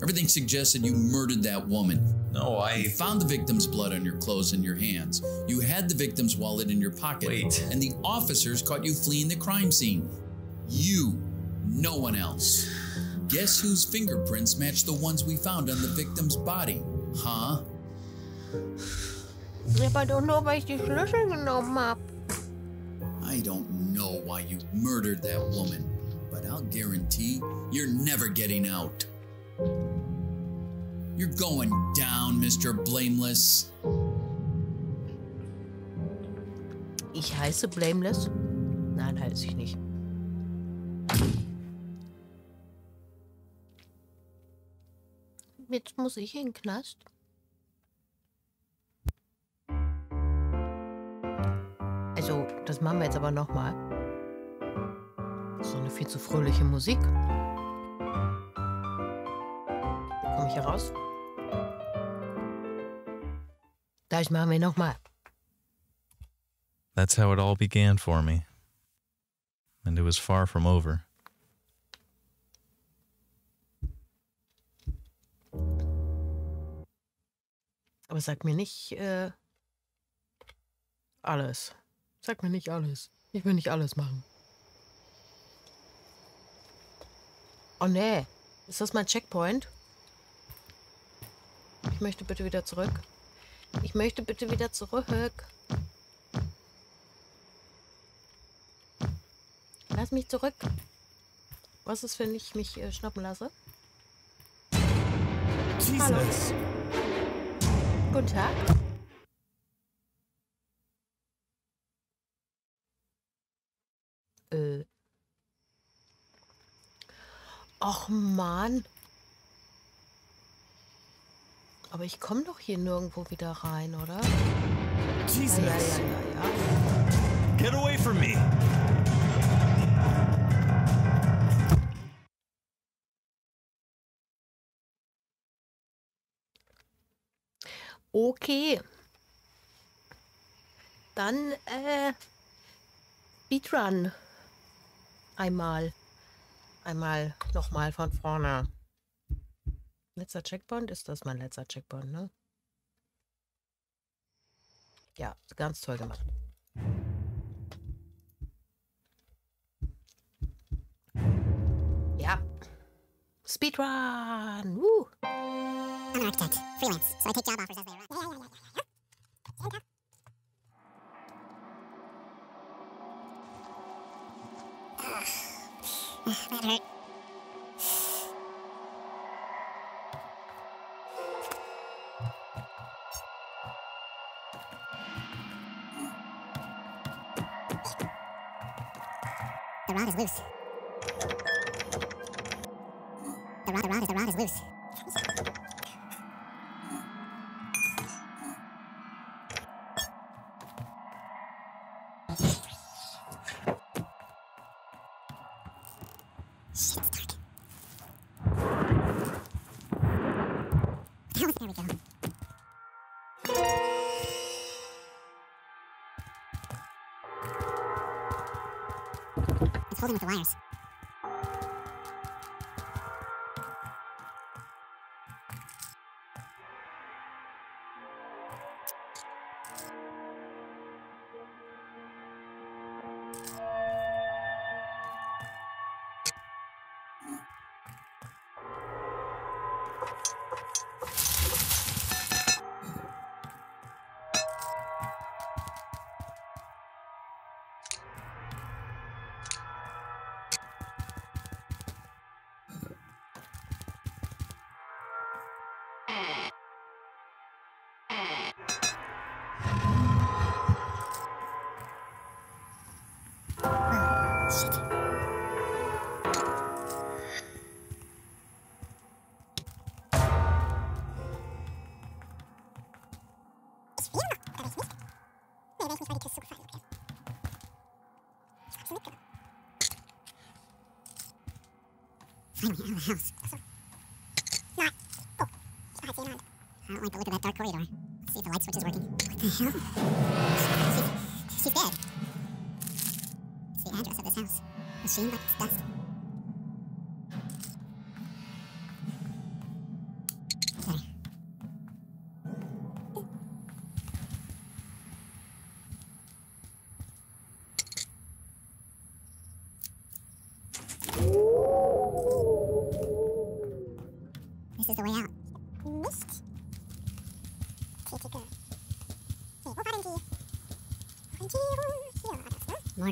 Everything suggests that you murdered that woman. No, I... You found the victim's blood on your clothes and your hands. You had the victim's wallet in your pocket. Wait. And the officers caught you fleeing the crime scene. You, no one else. Guess whose fingerprints match the ones we found on the victim's body? Huh? Aber doch nur, weil ich die Schlüssel genommen habe. I don't know why you murdered that woman, but I'll guarantee you're never getting out. You're going down, Mister Blameless. Ich heiße Blameless? Nein, heiße ich nicht. Jetzt muss ich in den Knast. Also, das machen wir jetzt aber nochmal. So eine viel zu fröhliche Musik. Komme ich hier raus? Das machen wir nochmal. That's how it all began for me. And it was far from over. Aber sag mir nicht äh, alles. Sag mir nicht alles. Ich will nicht alles machen. Oh nee. Ist das mein Checkpoint? Ich möchte bitte wieder zurück. Ich möchte bitte wieder zurück. Lass mich zurück. Was ist, wenn ich mich äh, schnappen lasse? Jesus. Hallo. Guten Tag. Äh. Och Mann. Aber ich komme doch hier nirgendwo wieder rein, oder? Jesus. Ja, ja, ja, ja. Get away from me. Okay. Dann, äh, Speedrun. Einmal. Einmal nochmal von vorne. Letzter Checkpoint? Ist das mein letzter Checkpoint, ne? Ja, ganz toll gemacht. Ja. Speedrun! Woo! I'm an architect, freelance, so I take job offers as they arrive. Yeah, yeah, yeah, yeah, yeah. Oh, that hurt. The rod is loose. The rod, the rod, the rod is loose. With the wires. Finally, out of the house. Not. Oh, I don't like the look of that dark corridor. Let's see if the light switch is working. What the hell? She's, she's dead. It's the address of this house. Machine like it's dust.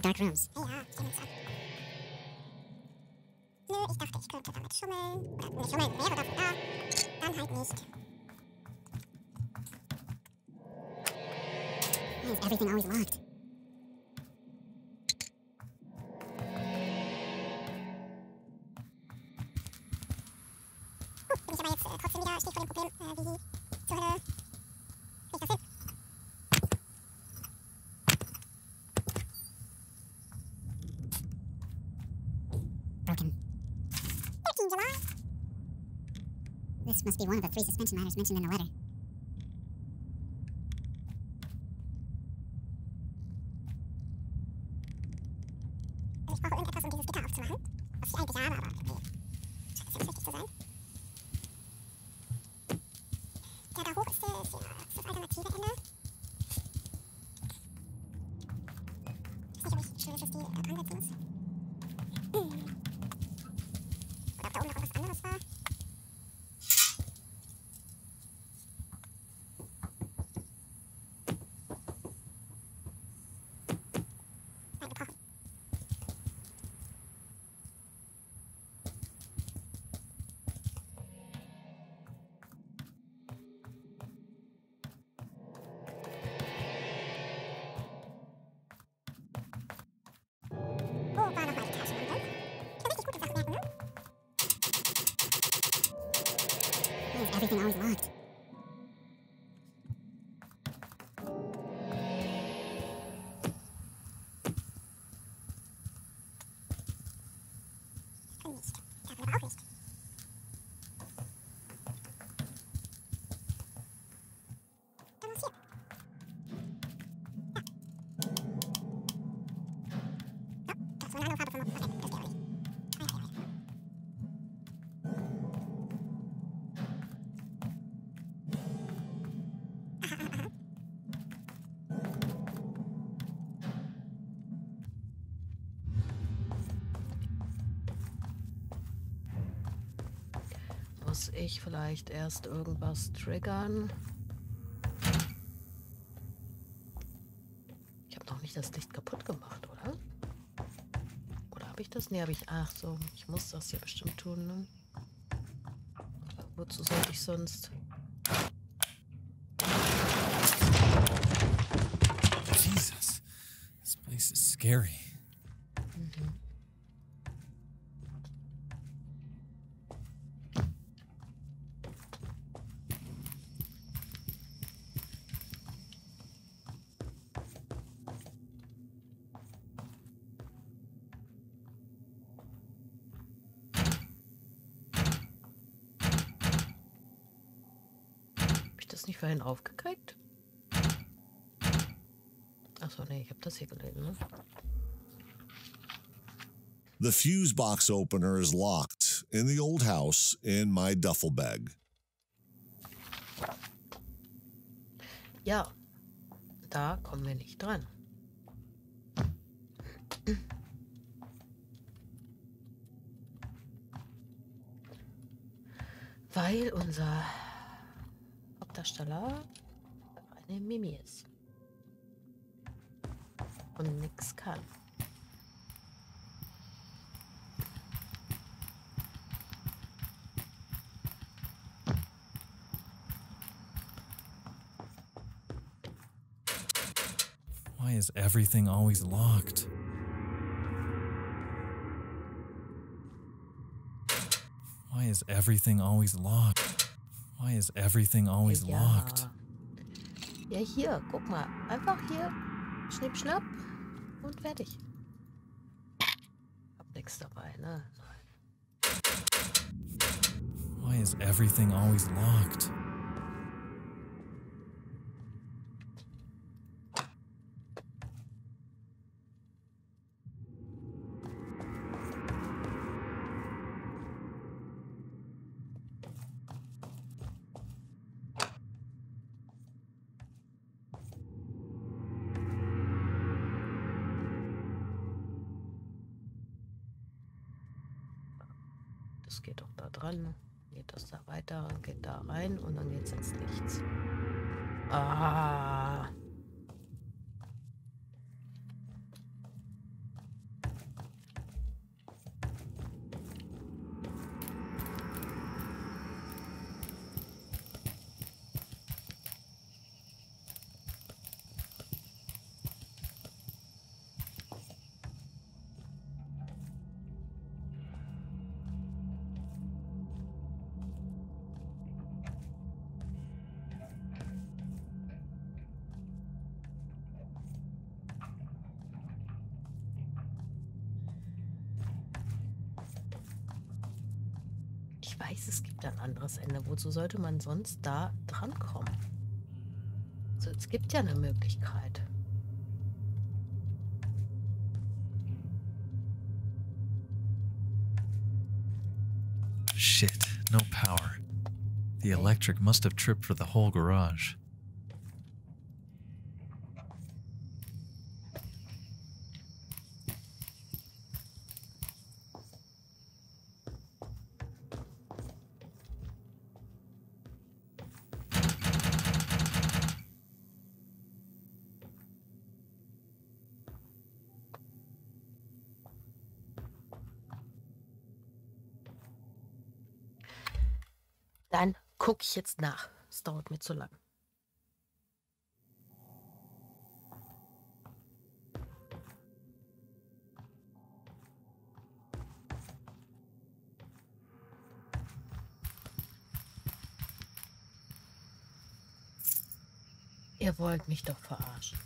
Dark rooms. Ja, schau mal. Nö, ich dachte, ich könnte damit schummeln. Oder nicht schummeln, wäre davon da. Dann halt nicht. Why is everything always locked? Gut, bin ich aber jetzt äh, trotzdem wieder, stehe vor dem Problem, äh, wie die zur Hölle. This must be one of the three suspension ladders mentioned in the letter. everything always locked. Muss ich vielleicht erst irgendwas triggern? Ich habe noch nicht das Licht kaputt gemacht, oder? Oder habe ich das? Nee, habe ich. Ach so, ich muss das hier bestimmt tun, ne? Wozu sollte ich sonst? Jesus, this place is scary. Mhm. Nicht vorhin aufgekriegt? Achso, nee, ich habe das hier gelesen, ne? The fuse box opener is locked in the old house in my duffel bag. Ja, da kommen wir nicht dran. Weil unser Darsteller eine Mimi ist und nichts kann. Why is everything always locked? Why is everything always locked? Why is everything always ja. locked? Ja, hier, guck mal. Einfach hier. Schnipp, schnapp. Und fertig. Hab nix dabei, ne? Nein. Why is everything always locked? Geht doch da dran, geht das da weiter, geht da rein und dann geht's ins Nichts. Ah. Ich weiß, es gibt ein anderes Ende. Wozu sollte man sonst da drankommen? Also, es gibt ja eine Möglichkeit. Shit, no power. The electric must have tripped for the whole garage. Dann gucke ich jetzt nach. Es dauert mir zu lang. Ihr wollt mich doch verarschen.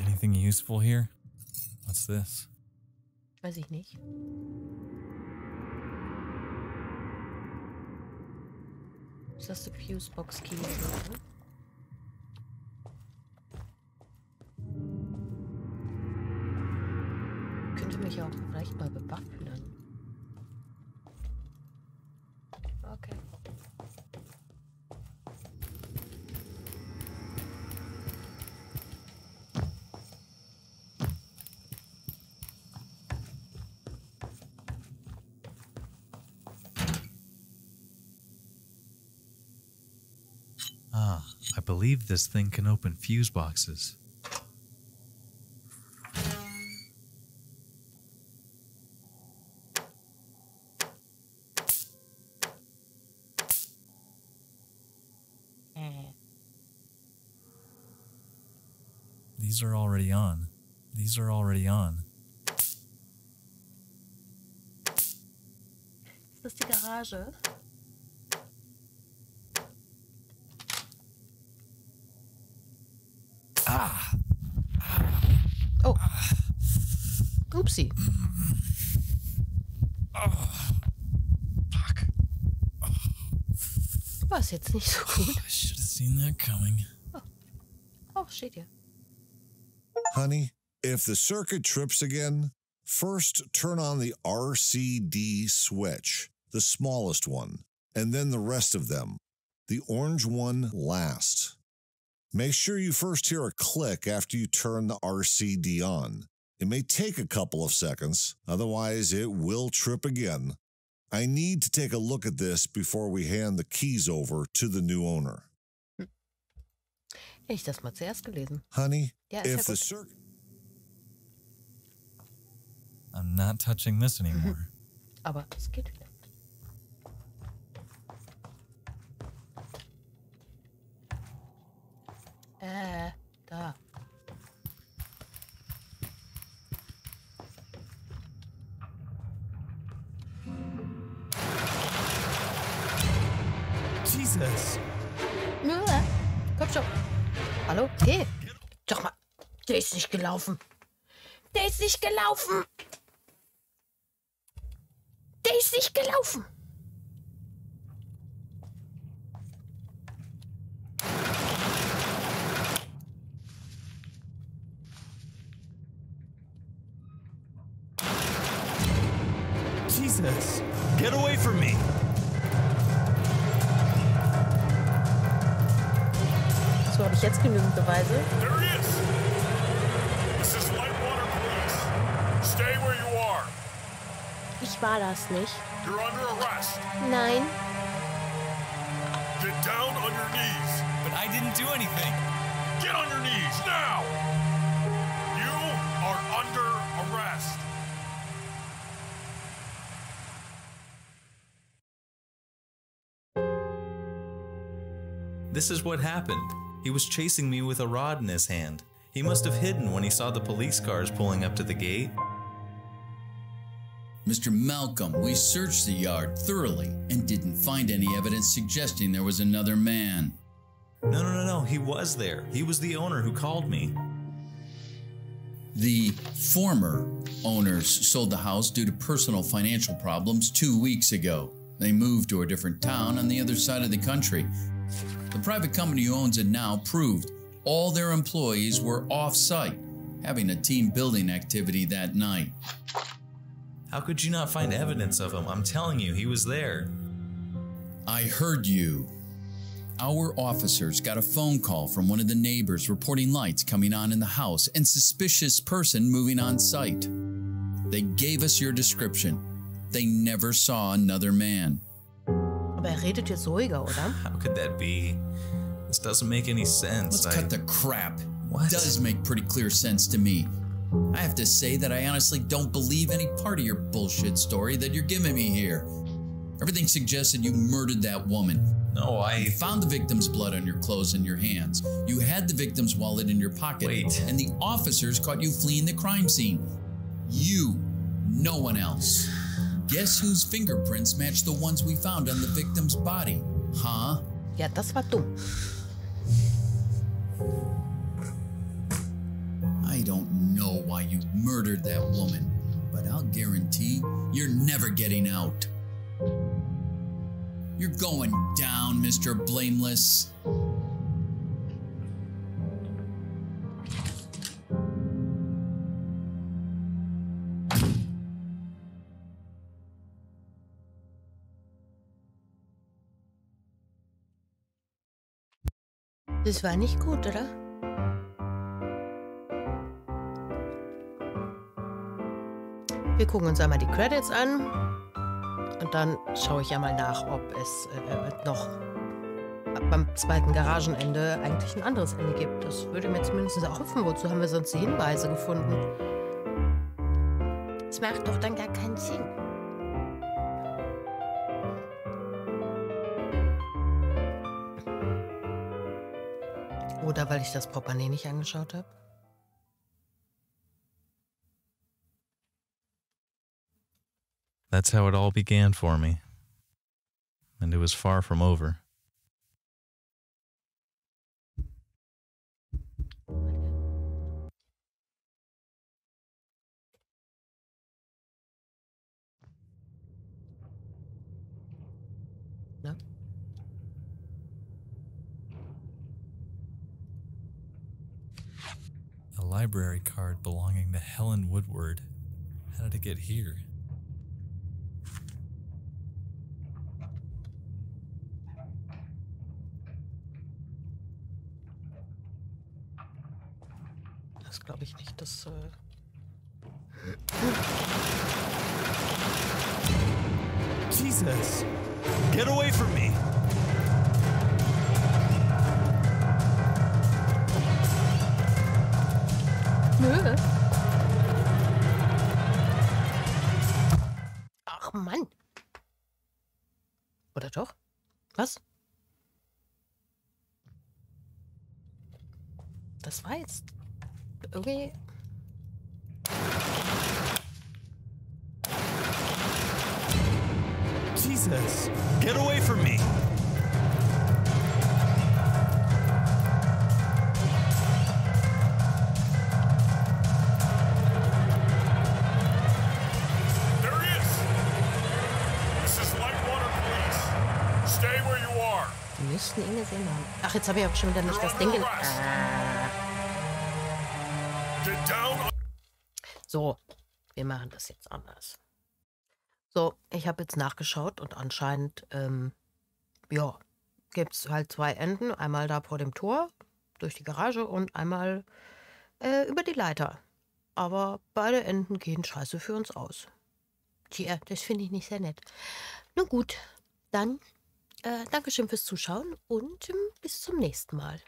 Anything useful here? What's this? Weiß ich nicht. Ist das der Fusebox-Key? Könnte mich auch vielleicht mal bewaffnen. Okay. I believe this thing can open fuse boxes. These are already on. These are already on. Ist das die Garage? Oopsie. Oh, fuck. Oh. War es jetzt nicht so gut? I should have seen that coming. Oh, oh shit, yeah. Honey, if the circuit trips again, first turn on the R C D switch, the smallest one, and then the rest of them. The orange one last. Make sure you first hear a click after you turn the R C D on. It may take a couple of seconds, otherwise it will trip again. I need to take a look at this before we hand the keys over to the new owner. Hm. Hätte ich das mal zuerst gelesen. Honey, ja, if the circuit... I'm not touching this anymore. Aber es geht wieder. Äh, da. Jesus. Komm schon. Hallo? Hey. Doch mal. Der ist nicht gelaufen. Der ist nicht gelaufen. Der ist nicht gelaufen. Jesus. Get away from me. So, habe ich jetzt genügend Beweise. There it is. This is Lightwater Police. Stay where you are. Ich war das nicht. You're under arrest. Nein. Get down on your knees. But I didn't do anything. Get on your knees now. You are under arrest. This is what happened. He was chasing me with a rod in his hand. He must have hidden when he saw the police cars pulling up to the gate. Mister Malcolm, we searched the yard thoroughly and didn't find any evidence suggesting there was another man. No, no, no, no, he was there. He was the owner who called me. The former owners sold the house due to personal financial problems two weeks ago. They moved to a different town on the other side of the country. The private company who owns it now proved all their employees were off-site, having a team-building activity that night. How could you not find evidence of him? I'm telling you, he was there. I heard you. Our officers got a phone call from one of the neighbors reporting lights coming on in the house and suspicious person moving on site. They gave us your description. They never saw another man. Er redet jetzt ruhiger, oder? How could that be? This doesn't make any sense. Let's I... cut the crap. What? Does make pretty clear sense to me. I have to say that I honestly don't believe any part of your bullshit story that you're giving me here. Everything suggested you murdered that woman. No, I... You found the victim's blood on your clothes and your hands. You had the victim's wallet in your pocket. Wait. And the officers caught you fleeing the crime scene. You, no one else. Guess whose fingerprints match the ones we found on the victim's body? Huh? Ja, das war dumm. I don't know why you murdered that woman, but I'll guarantee you're never getting out. You're going down, Mister Blameless. Das war nicht gut, oder? Wir gucken uns einmal die Credits an. Und dann schaue ich ja mal nach, ob es äh, noch beim zweiten Garagenende eigentlich ein anderes Ende gibt. Das würde mir zumindest auch hoffen. Wozu haben wir sonst die Hinweise gefunden? Das macht doch dann gar keinen Sinn. Oder weil ich das Portemonnaie nicht angeschaut habe. That's how it all began for me, and it was far from over. No? A library card belonging to Helen Woodward. How did it get here? Glaube ich nicht, dass... Äh Jesus! Get away from me! Nö. Ach Mann! Oder doch? Was? Das war jetzt... Okay. Jesus, get away from me. There he is. This is Lightwater Police. Stay where you are. Wir müssten ihn gesehen haben. Ach, jetzt habe ich auch schon wieder nicht das Ding gelegt. So, wir machen das jetzt anders. So, ich habe jetzt nachgeschaut und anscheinend, ähm, ja, gibt es halt zwei Enden. Einmal da vor dem Tor, durch die Garage und einmal äh, über die Leiter. Aber beide Enden gehen scheiße für uns aus. Tja, das finde ich nicht sehr nett. Nun gut, dann äh, Dankeschön fürs Zuschauen und äh, bis zum nächsten Mal.